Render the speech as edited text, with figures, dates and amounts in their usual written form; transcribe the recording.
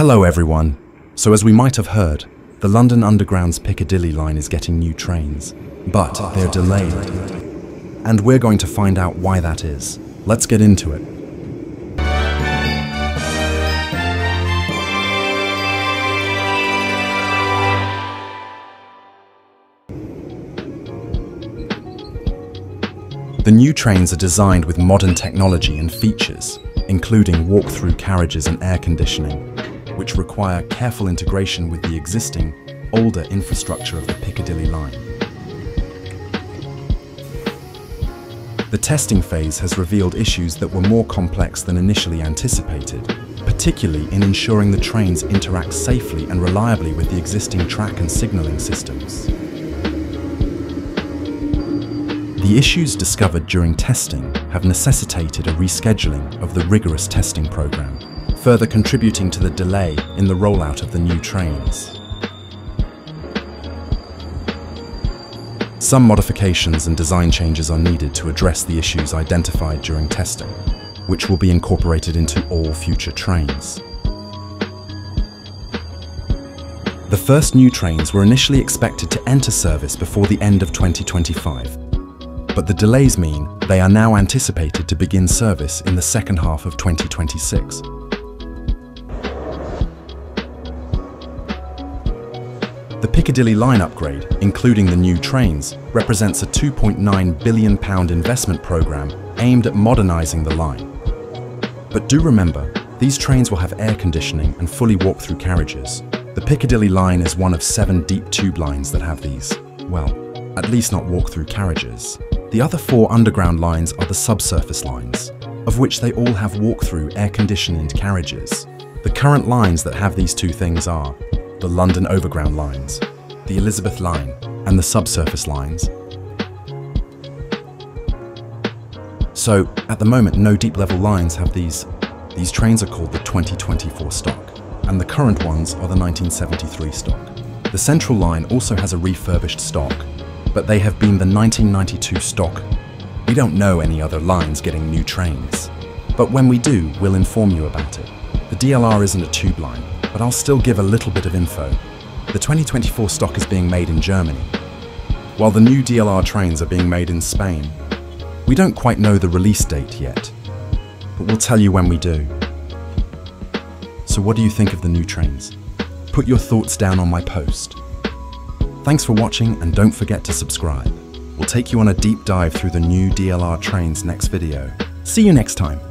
Hello everyone. So as we might have heard, the London Underground's Piccadilly Line is getting new trains, but they're delayed. And we're going to find out why that is. Let's get into it. The new trains are designed with modern technology and features, including walk-through carriages and air conditioning, which require careful integration with the existing, older infrastructure of the Piccadilly Line. The testing phase has revealed issues that were more complex than initially anticipated, particularly in ensuring the trains interact safely and reliably with the existing track and signalling systems. The issues discovered during testing have necessitated a rescheduling of the rigorous testing programme, further contributing to the delay in the rollout of the new trains. Some modifications and design changes are needed to address the issues identified during testing, which will be incorporated into all future trains. The first new trains were initially expected to enter service before the end of 2025, but the delays mean they are now anticipated to begin service in the second half of 2026. The Piccadilly Line upgrade, including the new trains, represents a £2.9 billion investment programme aimed at modernising the line. But do remember, these trains will have air conditioning and fully walk-through carriages. The Piccadilly Line is one of 7 deep tube lines that have these, well, at least not walk-through carriages. The other 4 underground lines are the subsurface lines, of which they all have walk-through air-conditioned carriages. The current lines that have these two things are the London Overground lines, the Elizabeth Line, and the subsurface lines. So, at the moment, no deep-level lines have these. These trains are called the 2024 stock, and the current ones are the 1973 stock. The Central Line also has a refurbished stock, but they have been the 1992 stock. We don't know any other lines getting new trains, but when we do, we'll inform you about it. The DLR isn't a tube line, but I'll still give a little bit of info. The 2024 stock is being made in Germany, while the new DLR trains are being made in Spain. We don't quite know the release date yet, but we'll tell you when we do. So what do you think of the new trains? Put your thoughts down on my post. Thanks for watching and don't forget to subscribe. We'll take you on a deep dive through the new DLR trains next video. See you next time.